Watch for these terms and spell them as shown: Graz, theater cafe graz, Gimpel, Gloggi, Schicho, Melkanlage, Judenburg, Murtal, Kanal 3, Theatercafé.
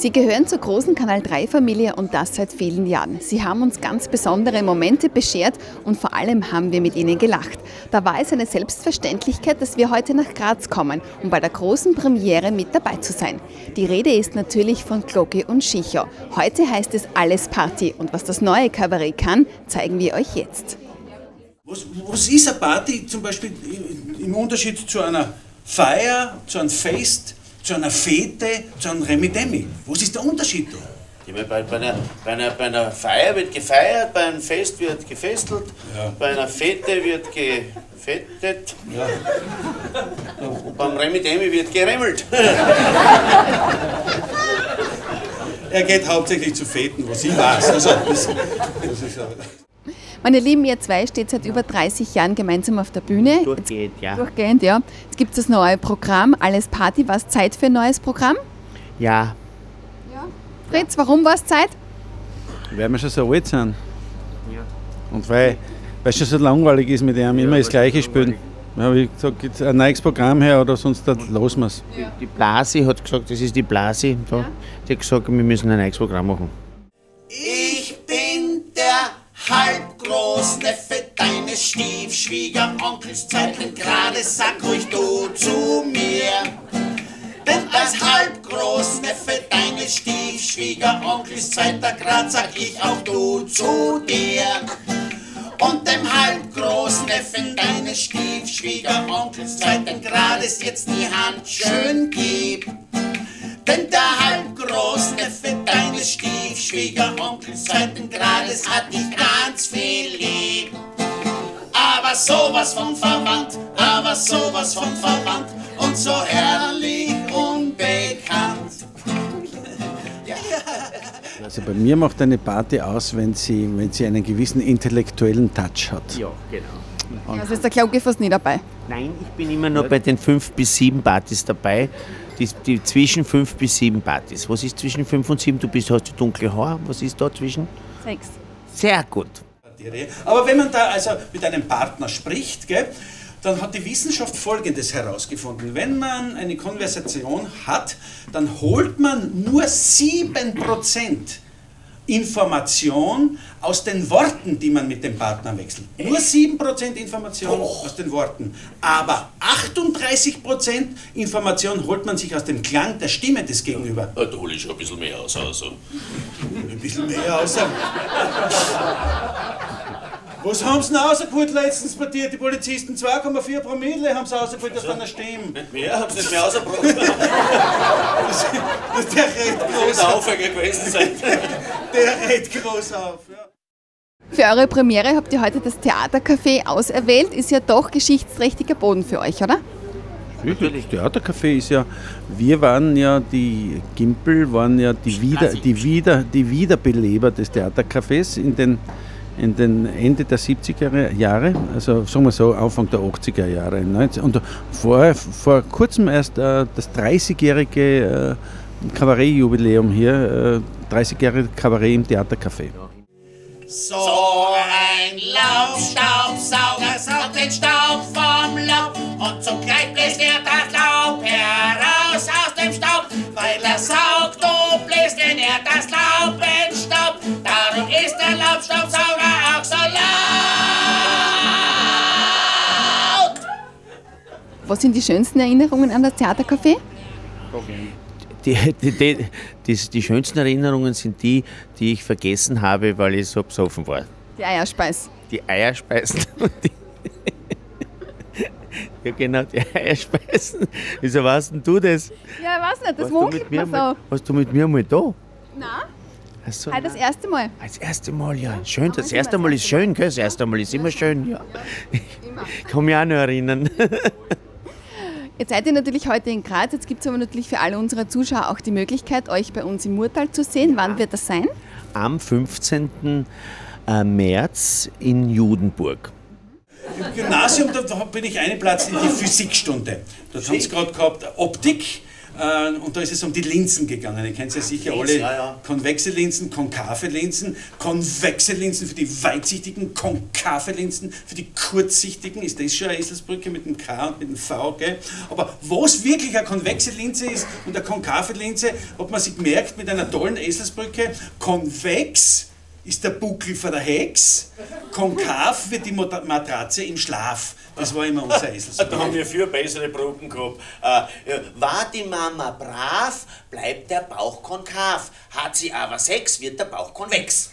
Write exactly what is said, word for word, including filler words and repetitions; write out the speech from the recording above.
Sie gehören zur großen Kanal drei Familie und das seit vielen Jahren. Sie haben uns ganz besondere Momente beschert und vor allem haben wir mit ihnen gelacht. Da war es eine Selbstverständlichkeit, dass wir heute nach Graz kommen, um bei der großen Premiere mit dabei zu sein. Die Rede ist natürlich von Gloggi und Schicho. Heute heißt es Alles Party und was das neue Kabarett kann, zeigen wir euch jetzt. Was, was ist eine Party zum Beispiel im Unterschied zu einer Feier, zu einem Fest, zu einer Fete, zu einem Remi-Demi? Was ist der Unterschied da? Ja, bei, bei, einer, bei, einer, bei einer Feier wird gefeiert, bei einem Fest wird gefestelt, ja. Bei einer Fete wird gefettet, ja. Und beim Remi-Demi wird geremmelt. Er geht hauptsächlich zu Feten, was ich weiß. Also, das, das ist Meine Lieben, ihr zwei steht seit über dreißig Jahren gemeinsam auf der Bühne. Durchgehend, ja. Durchgehend, ja. Jetzt gibt es das neue Programm, Alles Party. War es Zeit für ein neues Programm? Ja. Ja. Fritz, warum war es Zeit? Weil wir schon so alt sind. Ja. Und weil, weil es schon so langweilig ist mit einem, ja, immer das Gleiche spielen. Da habe ich gesagt, gibt es ein neues Programm her oder sonst lassen wir es. Ja. Die Blasi hat gesagt, das ist die Blasi. Ja. Die hat gesagt, wir müssen ein neues Programm machen. Ich bin der Halb. Großneffe deines Stiefschwiegeronkels Zeitling, gerade sag ruhig du zu mir. Denn als Halbgroßneffe deines Stiefschwiegeronkels zweiter Grad sag ich auch du zu dir. Und dem Halbgroßneffen deines Stiefschwiegeronkels zweiten Grades jetzt die Hand schön gib. Denn der Halbgroßneffe deines Stiefschwiegeronkels zweiten Grades hat dich ganz viel lieb. Aber sowas von verwandt, aber sowas von verwandt und so herrlich unbekannt. Also bei mir macht eine Party aus, wenn sie, wenn sie einen gewissen intellektuellen Touch hat. Ja, genau. Ja, also ist der Gloggi fast nie dabei? Nein, ich bin immer nur bei den fünf bis sieben Partys dabei. Die, die zwischen fünf bis sieben Partys. Was ist zwischen fünf und sieben? Du bist, hast du dunkle Haare. Was ist da zwischen? sechs. Sehr gut. Aber wenn man da also mit einem Partner spricht, gell, dann hat die Wissenschaft Folgendes herausgefunden. Wenn man eine Konversation hat, dann holt man nur sieben Prozent Information aus den Worten, die man mit dem Partner wechselt. Nur sieben Prozent Information oh. aus den Worten. Aber achtunddreißig Prozent Information holt man sich aus dem Klang der Stimme des Gegenüber. Ja, da hole ich schon ein bisschen mehr aus. Also. Ein bisschen mehr aus. Was haben sie denn rausgeholt letztens bei dir, die Polizisten? zwei Komma vier Promille haben sie rausgeholt aus deiner Stimme. Nicht mehr, haben sie nicht mehr rausgebracht. Das, das der recht groß auf. Aufhänger gewesen sein. Der recht groß auf, ja. Für eure Premiere habt ihr heute das Theatercafé auserwählt. Ist ja doch geschichtsträchtiger Boden für euch, oder? Natürlich, das Theatercafé ist ja, wir waren ja, die Gimpel waren ja die, Wieder, die, Wieder, die Wiederbeleber des Theatercafés in den in den Ende der siebziger Jahre, also sagen wir so Anfang der achtziger Jahre. Und vor, vor kurzem erst äh, das dreißigjährige äh, Kabarettjubiläum hier, äh, dreißig Jahre Kabarett im Theatercafé. So ein Laubstaubsauger saugt den Staub vom Laub und zugleich bläst er das Laub heraus aus dem Staub, weil er saugt und bläst denn er das Laub in Staub, darum ist der Laubstaubsauger . Was sind die schönsten Erinnerungen an das Theatercafé? Okay. Die, die, die, die, die schönsten Erinnerungen sind die, die ich vergessen habe, weil ich so besoffen war. Die Eierspeisen. Die Eierspeisen. Ja, genau, die Eierspeisen. Wieso warst denn du das? Ja, ich weiß nicht, das munkelt man so. Warst du mit mir mal da? Nein. So, ah, das erste Mal? Ah, das erste Mal, ja. Schön, das erste Mal ist schön, gell? Das erste Mal ist immer schön, ja. Ich kann mich auch noch erinnern. Jetzt seid ihr natürlich heute in Graz, jetzt gibt es aber natürlich für alle unsere Zuschauer auch die Möglichkeit, euch bei uns im Murtal zu sehen. Ja. Wann wird das sein? Am fünfzehnten März in Judenburg. Im Gymnasium da bin ich eingeplatzt in die Physikstunde. Da haben sie gerade gehabt Optik, Und da ist es um die Linsen gegangen. Ihr kennt ja sicher Linz, alle. Ja, ja. Konvexe Linsen, konkave Linsen. Konvexe Linsen für die Weitsichtigen, konkave Linsen für die Kurzsichtigen. Ist das schon eine Eselsbrücke mit dem K und mit dem V? Gell? Aber was wirklich eine konvexe Linse ist und eine konkave Linse, ob man sich merkt mit einer tollen Eselsbrücke, konvex ist der Buckel für der Hex, konkav wird die Matratze im Schlaf. Das war immer unser Eselsbrücke. Da haben wir viel bessere Brücken gehabt. Äh, war die Mama brav, bleibt der Bauch konkav. Hat sie aber Sex, wird der Bauch konvex.